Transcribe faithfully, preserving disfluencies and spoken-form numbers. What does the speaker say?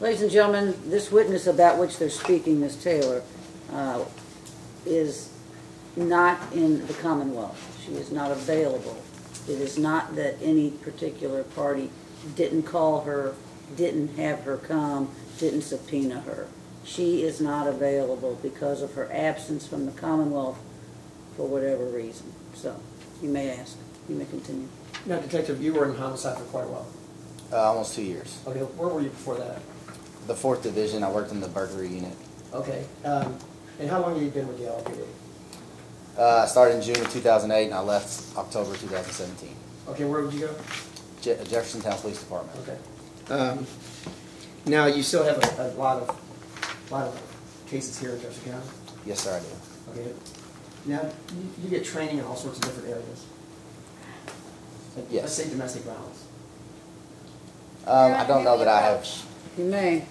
Ladies and gentlemen, this witness about which they're speaking, Miz Taylor, uh, is not in the Commonwealth. She is not available. It is not that any particular party didn't call her, didn't have her come, didn't subpoena her. She is not available because of her absence from the Commonwealth for whatever reason. So you may ask. You may continue. Now, Detective, you were in homicide for quite a while. Uh, almost two years. Okay, where were you before that? The fourth Division. I worked in the burglary unit. Okay, um, and how long have you been with the L A P D? Uh, I started in June of two thousand eight, and I left October two thousand seventeen. Okay, where would you go? Je Jefferson Town Police Department. Okay. Um, now, you still have a, a lot of lot of cases here in Jefferson County? Yes, sir, I do. Okay. Now, you, you get training in all sorts of different areas. Yes. Let's say domestic violence. Um, I don't know that I have. You may.